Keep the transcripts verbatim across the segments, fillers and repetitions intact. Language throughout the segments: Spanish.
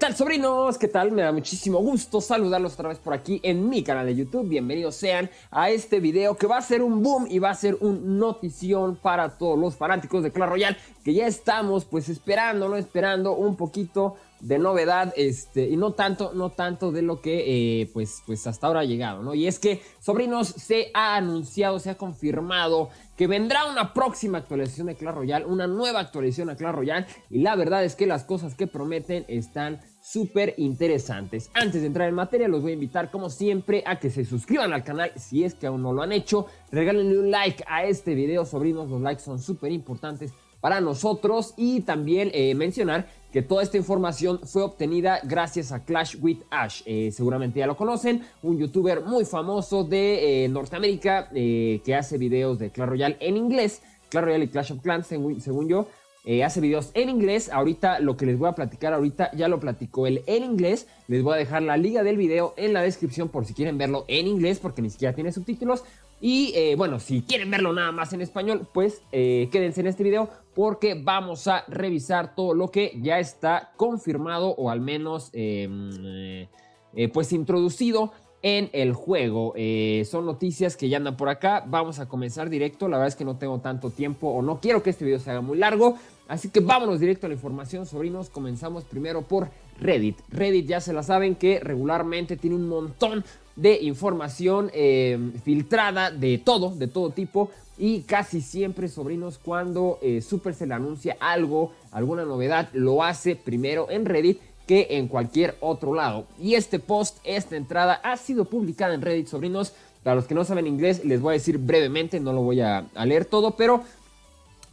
tal, sobrinos? ¿Qué tal? Me da muchísimo gusto saludarlos otra vez por aquí en mi canal de YouTube. Bienvenidos sean a este video que va a ser un boom y va a ser un notición para todos los fanáticos de Clash Royale, que ya estamos pues esperándolo, esperando un poquito de novedad, este, y no tanto, no tanto de lo que eh, pues, pues hasta ahora ha llegado, ¿no? Y es que, sobrinos, se ha anunciado, se ha confirmado que vendrá una próxima actualización de Clash Royale, una nueva actualización a Clash Royale, y la verdad es que las cosas que prometen están súper interesantes. Antes de entrar en materia, los voy a invitar como siempre a que se suscriban al canal si es que aún no lo han hecho. Regálenle un like a este video, sobrinos, los likes son súper importantes para nosotros, y también eh, mencionar que toda esta información fue obtenida gracias a Clash with Ash. Eh, seguramente ya lo conocen, un youtuber muy famoso de eh, Norteamérica eh, que hace videos de Clash Royale en inglés, Clash Royale y Clash of Clans, según, según yo, eh, hace videos en inglés. Ahorita lo que les voy a platicar, ahorita ya lo platicó él en inglés, les voy a dejar la liga del video en la descripción por si quieren verlo en inglés, porque ni siquiera tiene subtítulos. Y eh, bueno, si quieren verlo nada más en español, pues eh, quédense en este video porque vamos a revisar todo lo que ya está confirmado o al menos eh, eh, pues introducido en el juego. Eh, son noticias que ya andan por acá, vamos a comenzar directo. La verdad es que no tengo tanto tiempo o no quiero que este video se haga muy largo, así que vámonos directo a la información, sobrinos. Comenzamos primero por Reddit. Reddit ya se la saben que regularmente tiene un montón de información eh, filtrada de todo, de todo tipo, y casi siempre, sobrinos, cuando eh, Supercell anuncia algo, alguna novedad, lo hace primero en Reddit que en cualquier otro lado. Y este post, esta entrada ha sido publicada en Reddit, sobrinos. Para los que no saben inglés, les voy a decir brevemente, no lo voy a, a leer todo, pero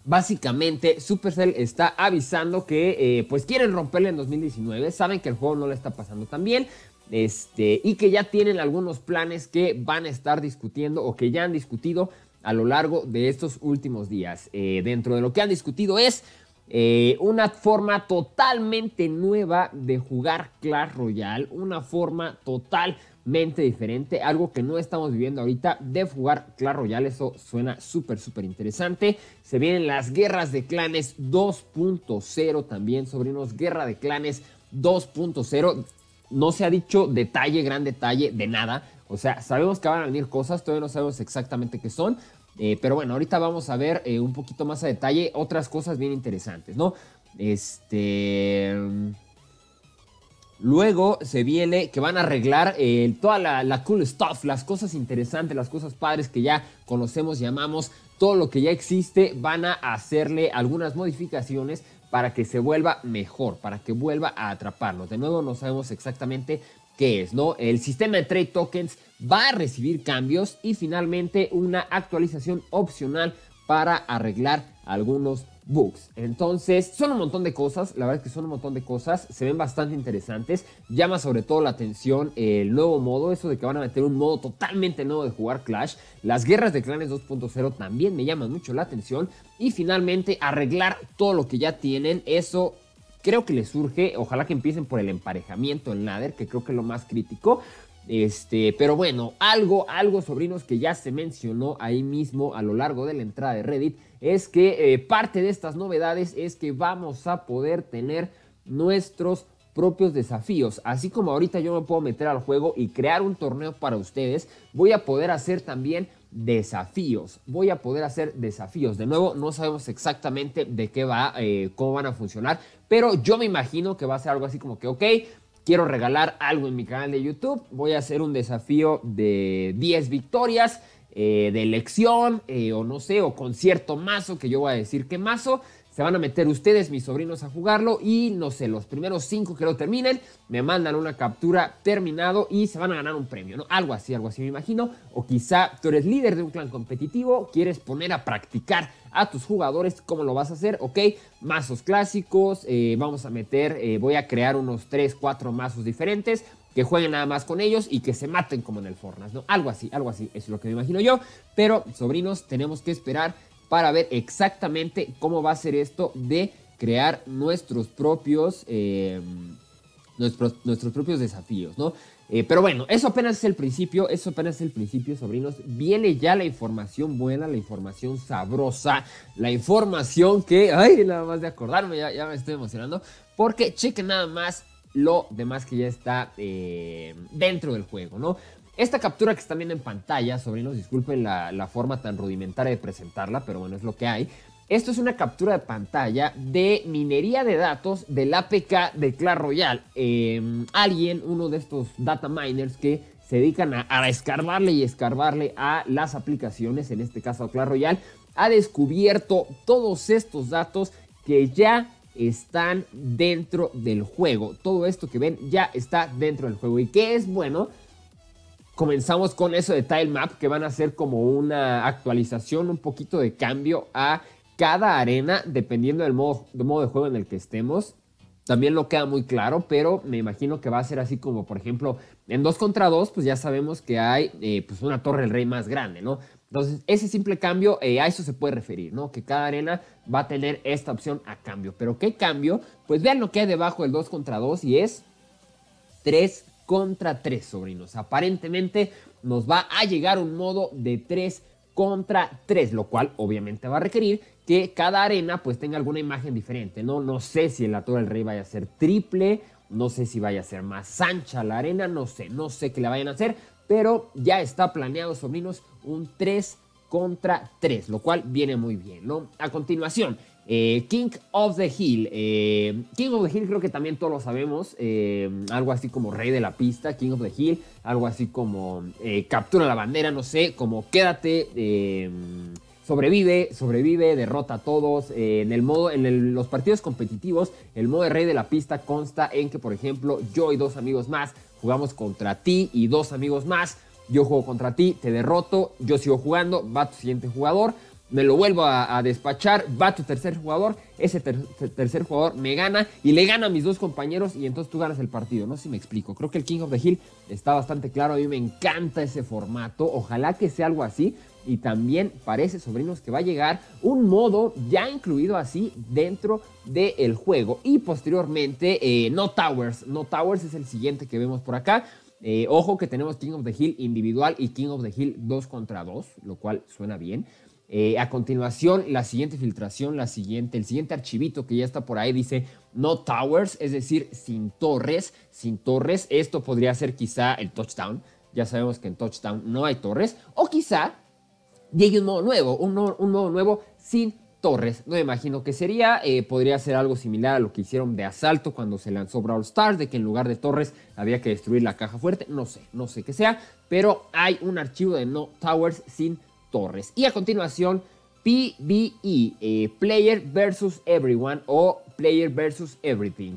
básicamente Supercell está avisando que eh, pues quieren romperle en dos mil diecinueve, saben que el juego no le está pasando tan bien, Este, y que ya tienen algunos planes que van a estar discutiendo o que ya han discutido a lo largo de estos últimos días. Eh, dentro de lo que han discutido es eh, una forma totalmente nueva de jugar Clash Royale, una forma totalmente diferente, algo que no estamos viviendo ahorita de jugar Clash Royale. Eso suena súper, súper interesante. Se vienen las guerras de clanes dos punto cero también, sobrinos, guerra de clanes dos punto cero. No se ha dicho detalle, gran detalle de nada. O sea, sabemos que van a venir cosas, todavía no sabemos exactamente qué son. Eh, pero bueno, ahorita vamos a ver eh, un poquito más a detalle otras cosas bien interesantes, ¿no? Este... Luego se viene que van a arreglar eh, toda la, la cool stuff, las cosas interesantes, las cosas padres que ya conocemos, llamamos, todo lo que ya existe. Van a hacerle algunas modificaciones para que se vuelva mejor, para que vuelva a atraparnos. De nuevo, no sabemos exactamente qué es, ¿no? El sistema de trade tokens va a recibir cambios y finalmente una actualización opcional para arreglar algunos bugs. Entonces, son un montón de cosas, la verdad es que son un montón de cosas, se ven bastante interesantes. Llama sobre todo la atención el nuevo modo, eso de que van a meter un modo totalmente nuevo de jugar Clash. Las guerras de clanes dos punto cero también me llaman mucho la atención. Y finalmente, arreglar todo lo que ya tienen, eso creo que les surge. Ojalá que empiecen por el emparejamiento en ladder, que creo que es lo más crítico. Este, pero bueno, algo, algo, sobrinos, que ya se mencionó ahí mismo a lo largo de la entrada de Reddit, es que eh, parte de estas novedades es que vamos a poder tener nuestros propios desafíos. Así como ahorita yo me puedo meter al juego y crear un torneo para ustedes, voy a poder hacer también desafíos, voy a poder hacer desafíos. De nuevo, no sabemos exactamente de qué va, eh, cómo van a funcionar, pero yo me imagino que va a ser algo así como que, ok, quiero regalar algo en mi canal de YouTube, voy a hacer un desafío de diez victorias, eh, de elección, eh, o no sé, o con cierto mazo, que yo voy a decir qué mazo. Se van a meter ustedes, mis sobrinos, a jugarlo y, no sé, los primeros cinco que lo terminen, me mandan una captura terminado y se van a ganar un premio, ¿no? Algo así, algo así me imagino. O quizá tú eres líder de un clan competitivo, quieres poner a practicar a tus jugadores, ¿cómo lo vas a hacer? Ok, mazos clásicos, eh, vamos a meter, eh, voy a crear unos tres, cuatro mazos diferentes, que jueguen nada más con ellos y que se maten como en el Fortnite, ¿no? Algo así, algo así, es lo que me imagino yo. Pero, sobrinos, tenemos que esperar para ver exactamente cómo va a ser esto de crear nuestros propios, eh, nuestros, nuestros propios desafíos, ¿no? Eh, pero bueno, eso apenas es el principio, eso apenas es el principio, sobrinos. Viene ya la información buena, la información sabrosa, la información que, ay, nada más de acordarme, ya, ya me estoy emocionando, porque chequen nada más lo demás que ya está eh, dentro del juego, ¿no? Esta captura que están viendo en pantalla, sobrinos, disculpen la, la forma tan rudimentaria de presentarla, pero bueno, es lo que hay. Esto es una captura de pantalla de minería de datos del A P K de Clash Royale. Eh, alguien, uno de estos data miners que se dedican a, a escarbarle y escarbarle a las aplicaciones, en este caso a Clash Royale, ha descubierto todos estos datos que ya están dentro del juego. Todo esto que ven ya está dentro del juego. ¿Y qué es bueno? Comenzamos con eso de Tilemap, que van a ser como una actualización, un poquito de cambio a cada arena, dependiendo del modo, del modo de juego en el que estemos. También lo queda muy claro, pero me imagino que va a ser así como, por ejemplo, en dos contra dos, pues ya sabemos que hay eh, pues una torre del rey más grande, ¿no? Entonces, ese simple cambio, eh, a eso se puede referir, ¿no? Que cada arena va a tener esta opción a cambio. ¿Pero qué cambio? Pues vean lo que hay debajo del dos contra dos y es tres contra tres, sobrinos. Aparentemente nos va a llegar un modo de tres contra tres, lo cual obviamente va a requerir que cada arena pues tenga alguna imagen diferente, ¿no? No sé si la Torre del Rey vaya a ser triple, no sé si vaya a ser más ancha la arena, no sé, no sé qué le vayan a hacer, pero ya está planeado, sobrinos, un tres contra tres, lo cual viene muy bien, ¿no? A continuación, eh, King of the Hill, eh, King of the Hill creo que también todos lo sabemos, eh, algo así como Rey de la Pista, King of the Hill, algo así como eh, Captura la Bandera, no sé, como Quédate... Eh, Sobrevive, sobrevive, derrota a todos. Eh, en el modo, en el, los partidos competitivos, el modo de Rey de la Pista consta en que, por ejemplo, yo y dos amigos más jugamos contra ti y dos amigos más. Yo juego contra ti, te derroto, yo sigo jugando, va tu siguiente jugador, me lo vuelvo a, a despachar, va tu tercer jugador, ese ter tercer jugador me gana y le gana a mis dos compañeros y entonces tú ganas el partido. No sé si me explico, creo que el King of the Hill está bastante claro, a mí me encanta ese formato, ojalá que sea algo así. Y también parece, sobrinos, que va a llegar un modo ya incluido así dentro del juego. Y posteriormente, eh, No Towers. No Towers es el siguiente que vemos por acá. Eh, ojo que tenemos King of the Hill individual y King of the Hill dos contra dos, lo cual suena bien. Eh, a continuación, la siguiente filtración, la siguiente, el siguiente archivito que ya está por ahí dice No Towers, es decir, sin torres, sin torres. Esto podría ser quizá el touchdown. Ya sabemos que en touchdown no hay torres. O quizá llegue un modo nuevo, un, no, un modo nuevo sin torres. No me imagino que sería, eh, podría ser algo similar a lo que hicieron de asalto cuando se lanzó Brawl Stars, de que en lugar de torres había que destruir la caja fuerte. No sé, no sé qué sea, pero hay un archivo de No Towers sin torres. Y a continuación, P V E, eh, Player versus Everyone o Player versus Everything.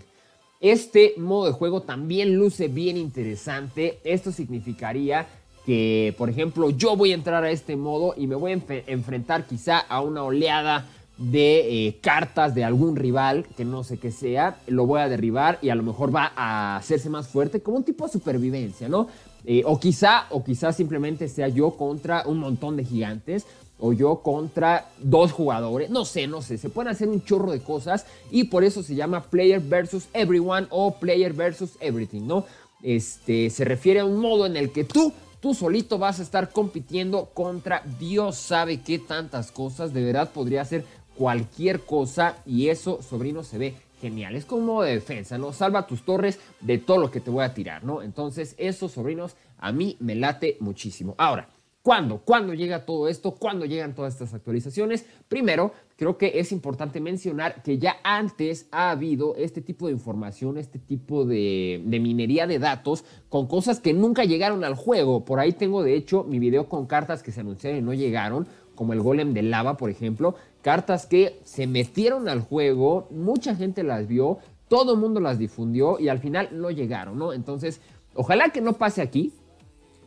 Este modo de juego también luce bien interesante. Esto significaría que, por ejemplo, yo voy a entrar a este modo y me voy a enf enfrentar quizá a una oleada de eh, cartas de algún rival que no sé qué sea, lo voy a derribar y a lo mejor va a hacerse más fuerte como un tipo de supervivencia, ¿no? Eh, o quizá, o quizá simplemente sea yo contra un montón de gigantes o yo contra dos jugadores, no sé, no sé, se pueden hacer un chorro de cosas y por eso se llama Player versus Everyone o Player versus Everything, ¿no? Este, se refiere a un modo en el que tú Tú solito vas a estar compitiendo contra Dios sabe qué tantas cosas. De verdad podría ser cualquier cosa y eso, sobrino, se ve genial. Es como un modo de defensa, ¿no? Salva tus torres de todo lo que te voy a tirar, ¿no? Entonces, eso, sobrinos, a mí me late muchísimo. Ahora, ¿cuándo? ¿Cuándo llega todo esto? ¿Cuándo llegan todas estas actualizaciones? Primero, creo que es importante mencionar que ya antes ha habido este tipo de información, este tipo de, de minería de datos con cosas que nunca llegaron al juego. Por ahí tengo, de hecho, mi video con cartas que se anunciaron y no llegaron, como el Golem de Lava, por ejemplo. Cartas que se metieron al juego, mucha gente las vio, todo el mundo las difundió y al final no llegaron, ¿no? Entonces, ojalá que no pase aquí.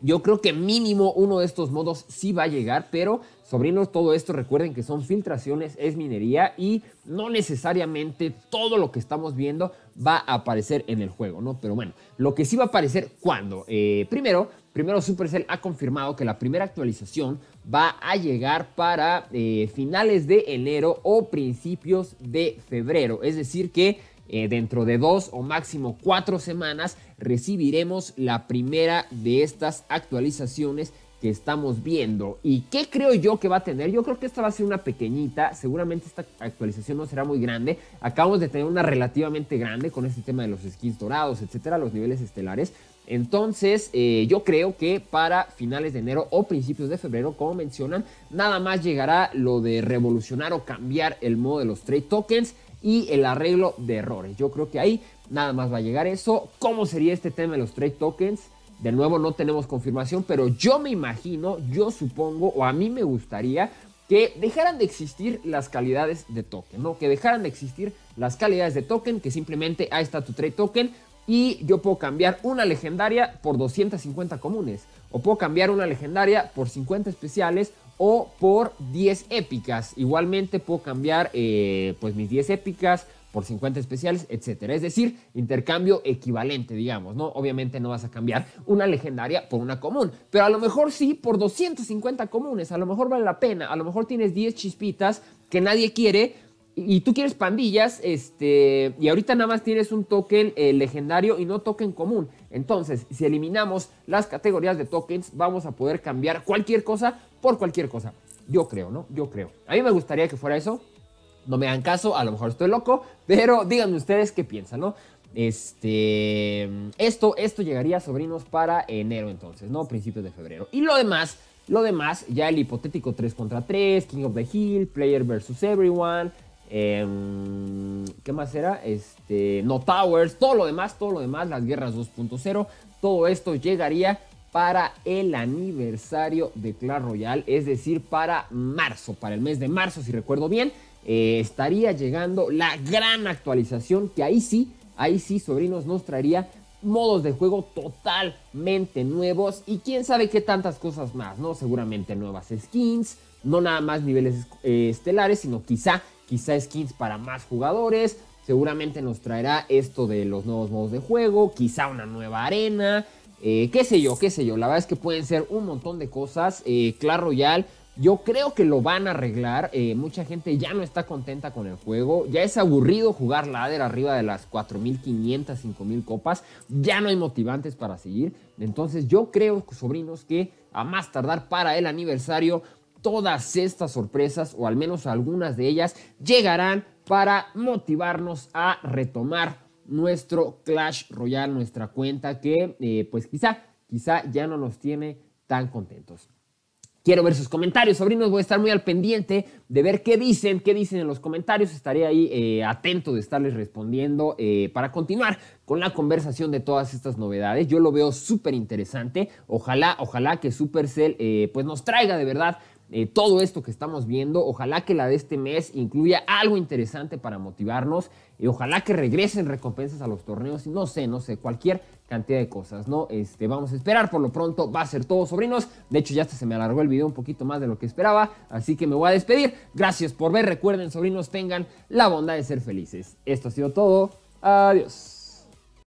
Yo creo que mínimo uno de estos modos sí va a llegar, pero, sobrinos, todo esto recuerden que son filtraciones, es minería y no necesariamente todo lo que estamos viendo va a aparecer en el juego, ¿no? Pero bueno, lo que sí va a aparecer, ¿cuándo? Eh, primero, primero Supercell ha confirmado que la primera actualización va a llegar para eh, finales de enero o principios de febrero, es decir que Eh, dentro de dos o máximo cuatro semanas recibiremos la primera de estas actualizaciones que estamos viendo. ¿Y qué creo yo que va a tener? Yo creo que esta va a ser una pequeñita, seguramente esta actualización no será muy grande. Acabamos de tener una relativamente grande con este tema de los skins dorados, etcétera, los niveles estelares. Entonces, eh, yo creo que para finales de enero o principios de febrero, como mencionan, nada más llegará lo de revolucionar o cambiar el modo de los trade tokens y el arreglo de errores. Yo creo que ahí nada más va a llegar eso. ¿Cómo sería este tema de los trade tokens? De nuevo, no tenemos confirmación, pero yo me imagino, yo supongo, o a mí me gustaría que dejaran de existir las calidades de token, ¿no? Que dejaran de existir las calidades de token, que simplemente ahí está tu trade token. Y yo puedo cambiar una legendaria por doscientos cincuenta comunes, o puedo cambiar una legendaria por cincuenta especiales, o por diez épicas. Igualmente puedo cambiar eh, pues mis diez épicas por cincuenta especiales, etcétera. Es decir, intercambio equivalente, digamos, ¿no? Obviamente no vas a cambiar una legendaria por una común, pero a lo mejor sí por doscientos cincuenta comunes. A lo mejor vale la pena. A lo mejor tienes diez chispitas que nadie quiere y tú quieres pandillas, este, y ahorita nada más tienes un token eh, legendario y no token común. Entonces, si eliminamos las categorías de tokens, vamos a poder cambiar cualquier cosa por cualquier cosa. Yo creo, ¿no? Yo creo. A mí me gustaría que fuera eso. No me hagan caso, a lo mejor estoy loco, pero díganme ustedes qué piensan, ¿no? Este, esto, esto llegaría, sobrinos, para enero entonces, ¿no? Principios de febrero. Y lo demás, lo demás, ya el hipotético tres contra tres, King of the Hill, Player versus Everyone... Eh, ¿Qué más era? Este, no Towers, todo lo demás, todo lo demás, las guerras dos punto cero, todo esto llegaría para el aniversario de Clash Royale, es decir, para marzo, para el mes de marzo, si recuerdo bien, eh, estaría llegando la gran actualización que ahí sí, ahí sí, sobrinos, nos traería modos de juego totalmente nuevos y quién sabe qué tantas cosas más, ¿no? Seguramente nuevas skins, no nada más niveles eh, estelares, sino quizá Quizá skins para más jugadores. Seguramente nos traerá esto de los nuevos modos de juego. Quizá una nueva arena. Eh, qué sé yo, qué sé yo. La verdad es que pueden ser un montón de cosas. Eh, Clash Royale, yo creo que lo van a arreglar. Eh, mucha gente ya no está contenta con el juego. Ya es aburrido jugar ladder arriba de las cuatro mil quinientas, cinco mil copas. Ya no hay motivantes para seguir. Entonces yo creo, sobrinos, que a más tardar para el aniversario... todas estas sorpresas, o al menos algunas de ellas, llegarán para motivarnos a retomar nuestro Clash Royale, nuestra cuenta que eh, pues quizá, quizá ya no nos tiene tan contentos. Quiero ver sus comentarios, sobrinos, voy a estar muy al pendiente de ver qué dicen, qué dicen en los comentarios, estaré ahí eh, atento de estarles respondiendo eh, para continuar con la conversación de todas estas novedades. Yo lo veo súper interesante, ojalá, ojalá que Supercell eh, pues nos traiga de verdad Eh, todo esto que estamos viendo. Ojalá que la de este mes incluya algo interesante para motivarnos y ojalá que regresen recompensas a los torneos, no sé, no sé, cualquier cantidad de cosas, ¿no? Este, vamos a esperar, por lo pronto va a ser todo, sobrinos. De hecho, ya hasta se me alargó el video un poquito más de lo que esperaba, así que me voy a despedir. Gracias por ver, recuerden, sobrinos, tengan la bondad de ser felices. Esto ha sido todo, adiós.